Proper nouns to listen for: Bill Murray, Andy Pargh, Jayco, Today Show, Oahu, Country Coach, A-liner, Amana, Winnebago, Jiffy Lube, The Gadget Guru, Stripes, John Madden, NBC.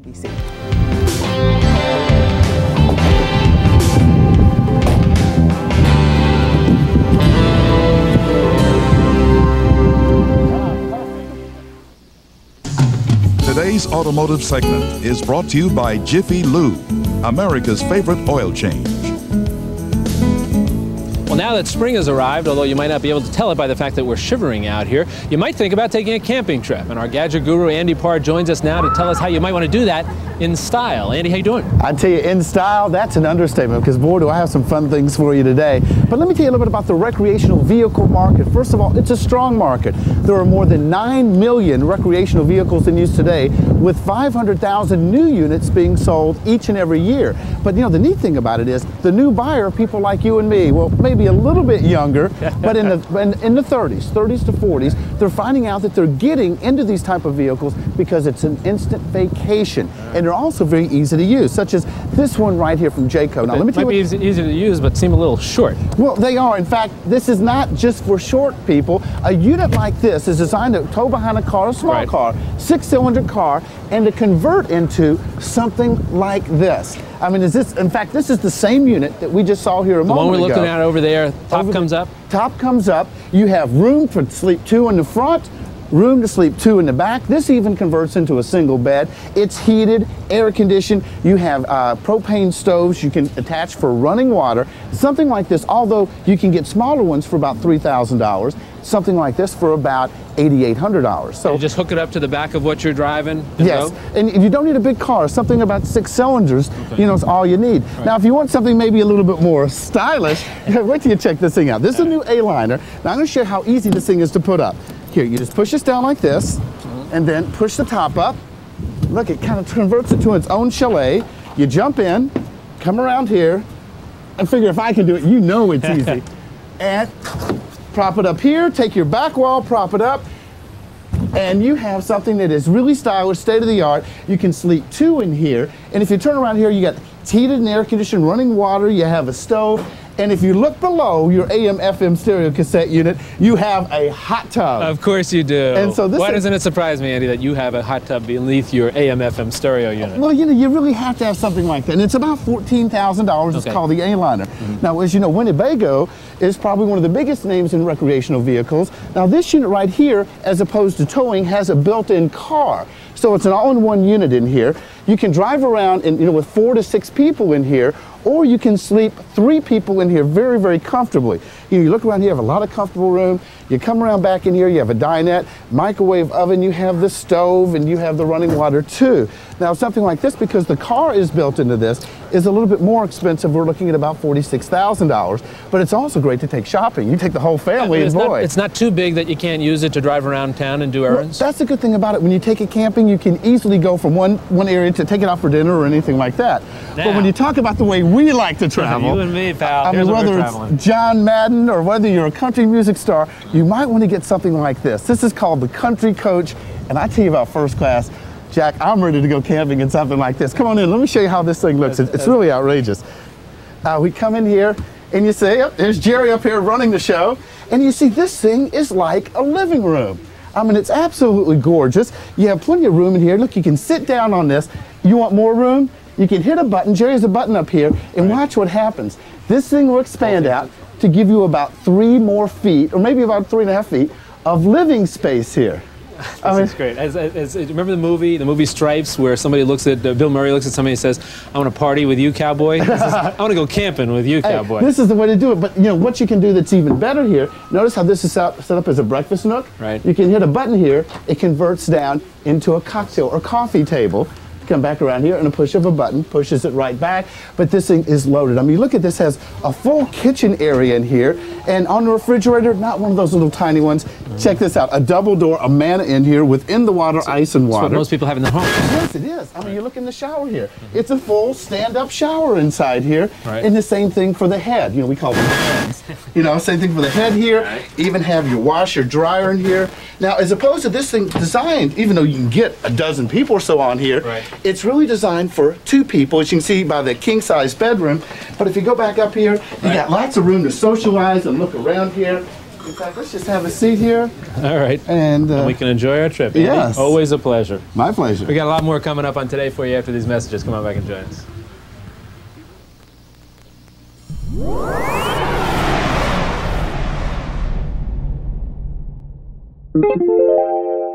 NBC. Today's automotive segment is brought to you by Jiffy Lube, America's favorite oil change. Well, now that spring has arrived, although you might not be able to tell it by the fact that we're shivering out here, you might think about taking a camping trip. And our gadget guru, Andy Pargh, joins us now to tell us how you might want to do that in style. Andy, how you doing? I tell you, in style, that's an understatement, because boy, do I have some fun things for you today. But let me tell you a little bit about the recreational vehicle market. First of all, it's a strong market. There are more than 9 million recreational vehicles in use today, with 500,000 new units being sold each and every year. But you know, the neat thing about it is, the new buyer, people like you and me, well, maybe a little bit younger, but in the 30s to 40s, they're finding out that they're getting into these type of vehicles because it's an instant vacation. And they're also very easy to use, such as this one right here from Jayco. Now, it might be easy to use, but seem a little short. Well, they are. In fact, this is not just for short people. A unit like this is designed to tow behind a car, a small car, six-cylinder car, and to convert into something like this. I mean, is this, in fact, this is the same unit that we just saw here a moment ago. The one we're looking at over there, top comes up. Top comes up. You have room to sleep two in the front, room to sleep two in the back. This even converts into a single bed. It's heated, air conditioned. You have propane stoves you can attach for running water. Something like this, although you can get smaller ones for about $3,000. Something like this for about $8,800. So you just hook it up to the back of what you're driving. And yes, and if you don't need a big car, something about 6 cylinders, you know, is all you need. Now, if you want something maybe a little bit more stylish, wait till you check this thing out. This is a new A-liner. Now, I'm going to show you how easy this thing is to put up. Here, you just push this down like this, and then push the top up. Look, it kind of converts it to its own chalet. You jump in, come around here, and figure if I can do it, you know it's easy. And prop it up here, take your back wall, prop it up, and you have something that is really stylish, state of the art. You can sleep two in here, and if you turn around here, you got heated and air conditioned, running water, you have a stove, and if you look below your AM/FM stereo cassette unit, you have a hot tub. Of course you do. And so this why doesn't it surprise me, Andy, that you have a hot tub beneath your AM/FM stereo unit? Well, you know, you really have to have something like that. And it's about $14,000. It's called the A-liner. Now, as you know, Winnebago is probably one of the biggest names in recreational vehicles. Now, this unit right here, as opposed to towing, has a built-in car. So it's an all-in-one unit in here. You can drive around and, you know, with 4 to 6 people in here, or you can sleep 3 people in here very, very comfortably. You know, you look around here, you have a lot of comfortable room. You come around back in here, you have a dinette, microwave oven, you have the stove, and you have the running water too. Now, something like this, because the car is built into this, is a little bit more expensive. We're looking at about $46,000, but it's also great to take shopping. You take the whole family, and boy. It's not too big that you can't use it to drive around town and do errands. Well, that's the good thing about it. When you take it camping, you can easily go from one area to take it out for dinner or anything like that. Now, but when you talk about the way we like to travel, you and me, pal. I mean, whether it's John Madden or whether you're a country music star, you might want to get something like this. This is called the Country Coach, and I tell you about first class. Jack, I'm ready to go camping in something like this. Come on in, let me show you how this thing looks. It's really outrageous. We come in here, and you see, oh, there's Jerry up here running the show, and you see this thing is like a living room. I mean, it's absolutely gorgeous. You have plenty of room in here. Look, you can sit down on this. You want more room? You can hit a button. Jerry's a button up here, and watch what happens. This thing will expand out to give you about 3 more feet, or maybe about 3.5 feet, of living space here. This is great. Remember the movie Stripes, where somebody looks at, Bill Murray looks at somebody and says, I want to party with you, cowboy. I want to go camping with you, cowboy. This is the way to do it. But you know what you can do that's even better here, notice how this is set up as a breakfast nook. You can hit a button here, it converts down into a cocktail or coffee table. Come back around here, and a push of a button pushes it right back. But this thing is loaded. I mean, look at this, has a full kitchen area in here, and on the refrigerator, not one of those little tiny ones. Check this out, a double door Amana in here within the water, ice and water. That's what most people have in their home. Yes, it is. I mean, you look in the shower here. It's a full stand-up shower inside here, and the same thing for the head. You know, we call them heads. You know, same thing for the head here. Even have your washer, dryer in here. Now, as opposed to this thing designed, even though you can get a dozen people or so on here, it's really designed for 2 people, as you can see by the king-size bedroom. But if you go back up here, you got lots of room to socialize and look around here. In fact, let's just have a seat here. All right. And we can enjoy our trip. Yes. Always a pleasure. My pleasure. We got a lot more coming up on Today for you after these messages. Come on back and join us.